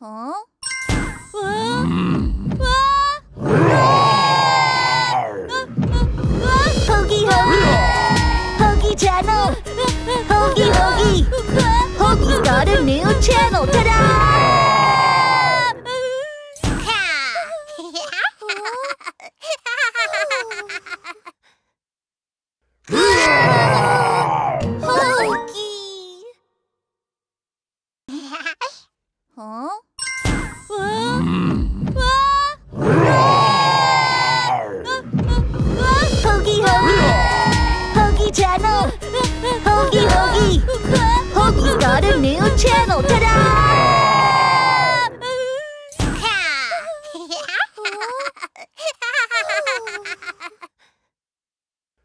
Huh? Hogi, Hogi channel! Hogi, Hogi! Hogi's got a new channel! Ta-da! Hogi! Huh? Channel! Hogi, Hogi! Hogi's got a new channel! Ta-da! Hogi! Huh? Hogi,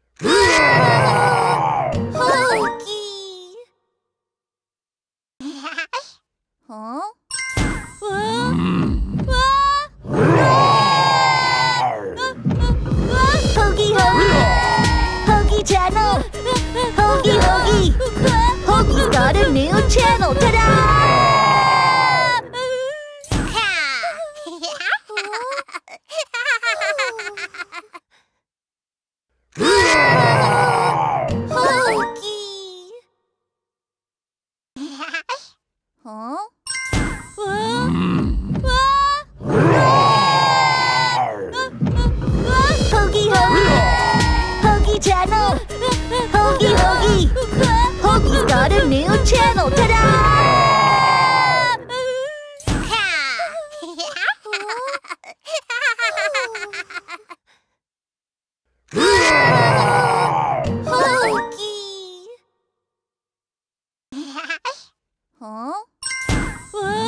Hogi!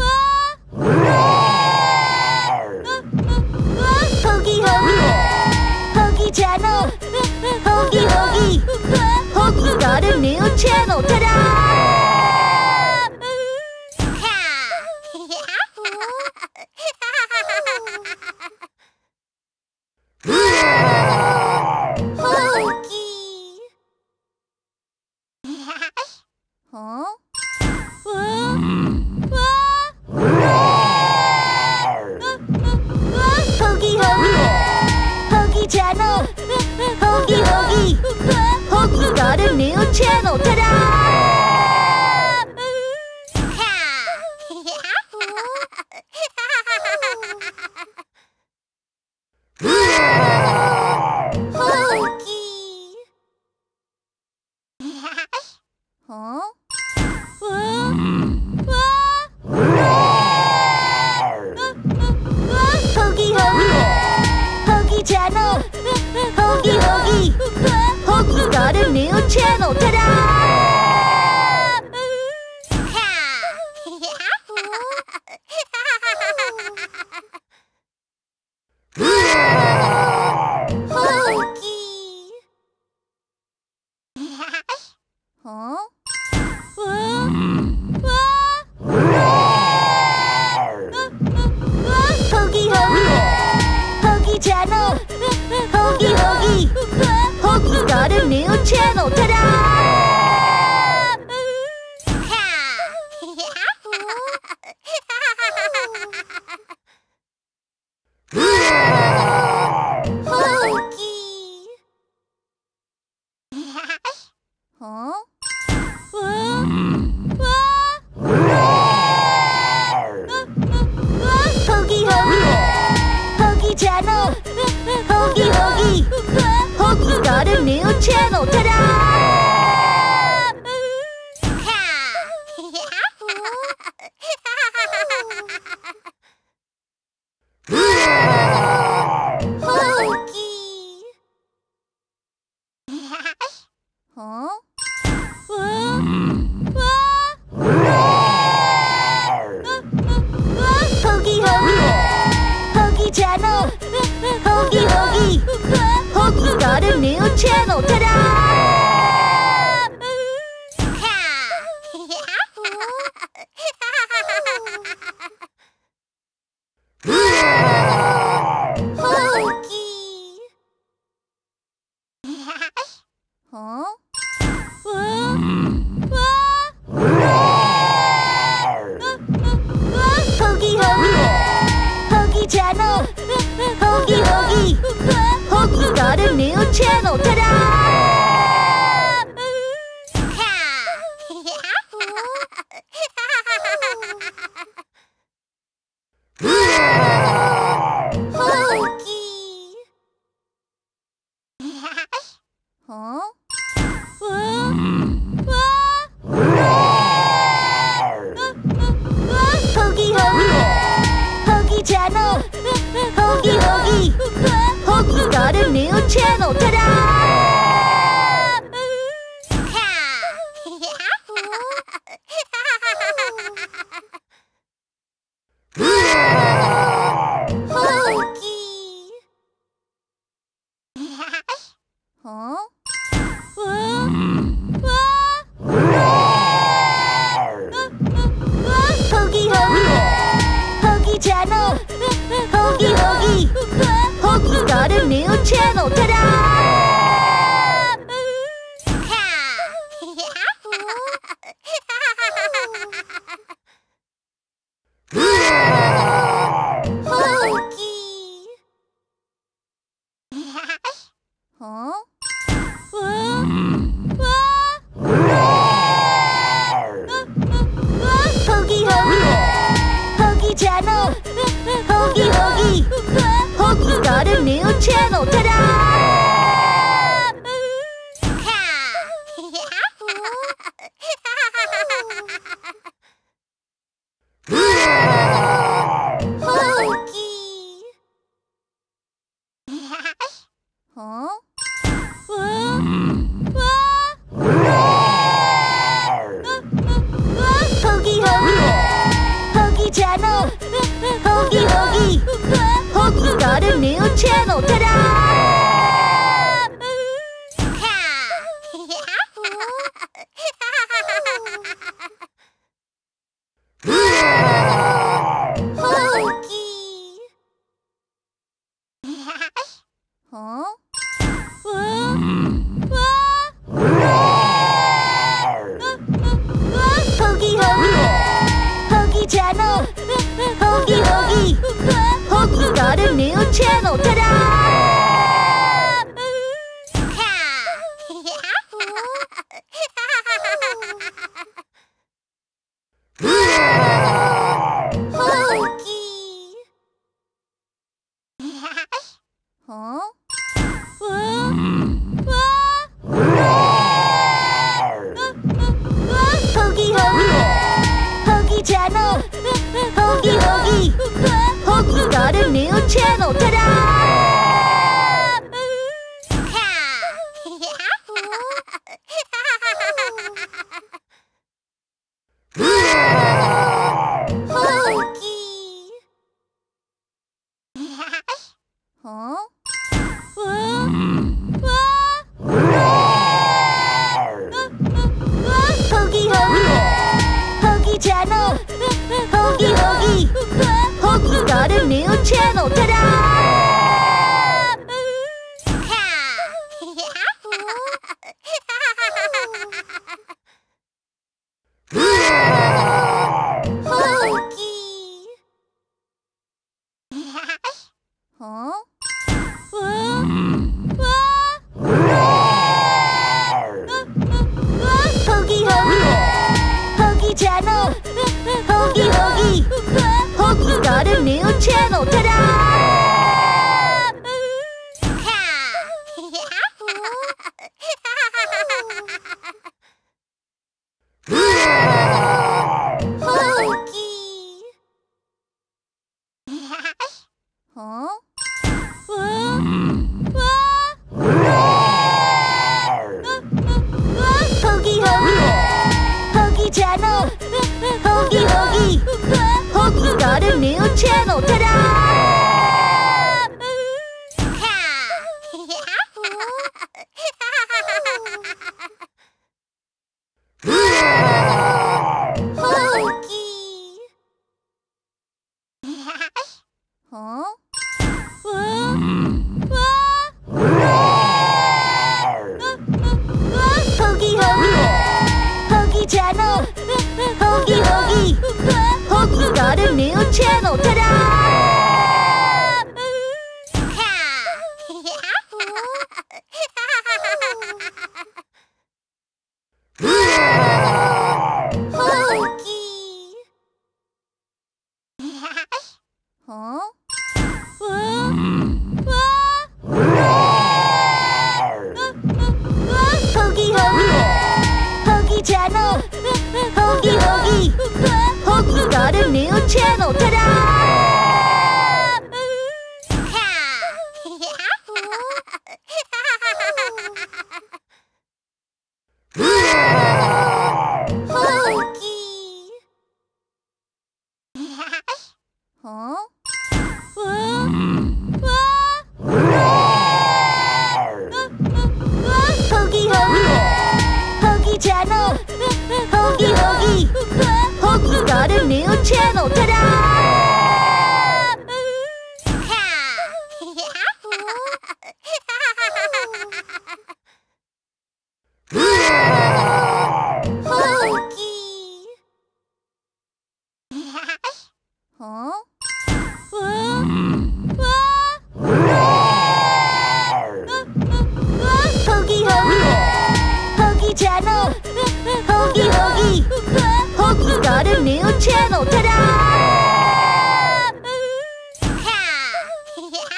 Hogi channel! Hogi, Hogi! Hogi's got a new channel! Ta-da! Hogi! Huh? Hogi, Hogi! Channel! Hogi, Hogi! Hogi's got a new channel! Ta-da! Hogi! Huh? Hogi, Hogi! Channel! Hogi, Hogi! Hogi's got a new channel! Ta-da! Hogi! Huh? Hogi, Hogi! Channel! Hogi, Hogi! Hogi's got a new channel! Ta-da! Hogi! Huh? Hogi, Hogi! Channel! Hogi, Hogi! Hogi's got a new channel! Ta-da! Hogi! Huh? Hogi, Hogi! Channel! Hogi, Hogi! Hogi's got a new channel! Ta-da! Hogi! Huh? Hogi, Hogi! Channel! Hogi, Hogi! Hogi's got a new channel! Ta-da! Hogi! Huh? Hogi, Hogi! Channel! Hogi, Hogi! Hogi's got a new channel! Ta-da! Hogi! Huh? channel. Ta-da! Hogi. Huh? Hogi, Hogi channel. Hogi, Hogi. Hogi's got a new channel! Ta-da! Hogi! Huh? Hogi, Hogi! Hogi channel! Hogi, Hogi! Hogi's got a new channel! Ta-da! Hogi! Huh? Hogi, Hogi! Hogi channel! Hogi, Hogi! Hogi's got a new channel! Ta-da! Hogi! Huh? Hogi, Hogi! Hogi channel! Hogi, Hogi! Hogi's got a new channel! Ta-da! Hogi! Huh? Hogi, Hogi! Hogi channel! Hogi, Hogi! Hogi's got a new channel! Ta-da! Hogi! Huh? Hogi, Hogi! Hogi channel! Hogi, Hogi! Hogi's got a new channel! Ta-da! Hogi! Huh? Hogi, Hogi! Hogi channel! Hogi, Hogi! Hogi's got a new channel! Ta-da! Hogi! Huh? Hogi, Hogi! Hogi channel! Hogi, Hogi! Hogi's got a new channel! Ta-da! Hogi! Huh? Hogi, Hogi! Hogi channel! Hogi, Hogi! Hogi's got a new channel! Ta-da! Hogi! Huh? Hogi, Hogi! Hogi channel! Hogi, Hogi! Hogi's got a new channel! Ta-da! Huh? Hogi, Hogi! Hogi channel! Hogi, Hogi! Hogi's got a new channel! Ta-da! Hogi! Huh? Channel! Hogi, Hogi! Hogi's got a new channel! Ta-da!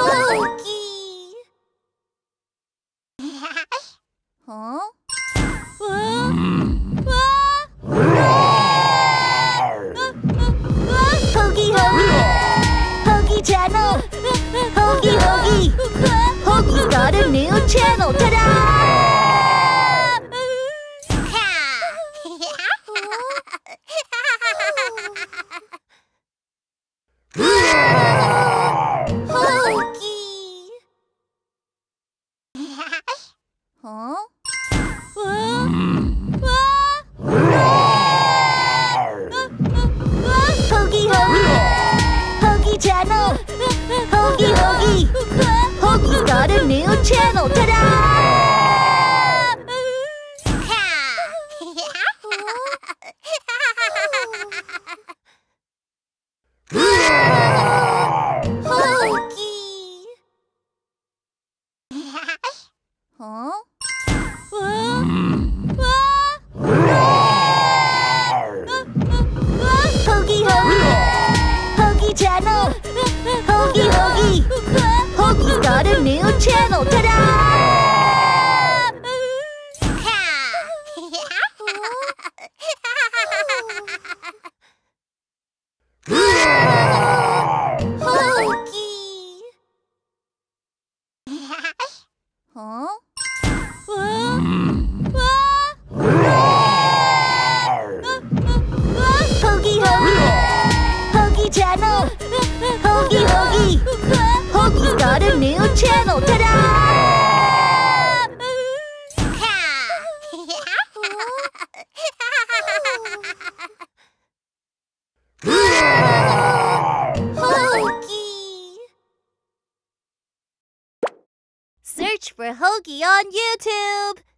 Hogi! Huh? Hogi, Hogi! Channel! Hogi, Hogi! Hogi's got a new channel! Ta-da! Hogi! Huh? Hogi, Hogi! Channel! Hogi, Hogi! Hogi's got a new channel! Ta-da! Hogi! Huh? Hogi, Hogi! Channel! Hogi, Hogi! Hogi's got a new channel! Ta-da! Hogi! Huh? Hogi, Hogi! Channel! Hogi, Hogi! Hogi's got a new channel! Ta-da! Hogi! Huh? Hogi, Hogi! Channel! Hogi, Hogi! Hogi's got a new channel! Ta-da! Hogi! Huh? Hogi, Hogi! Channel! Hogi, Hogi! Hogi's got a new channel! Ta-da! Hogi! Search for Hogi on YouTube!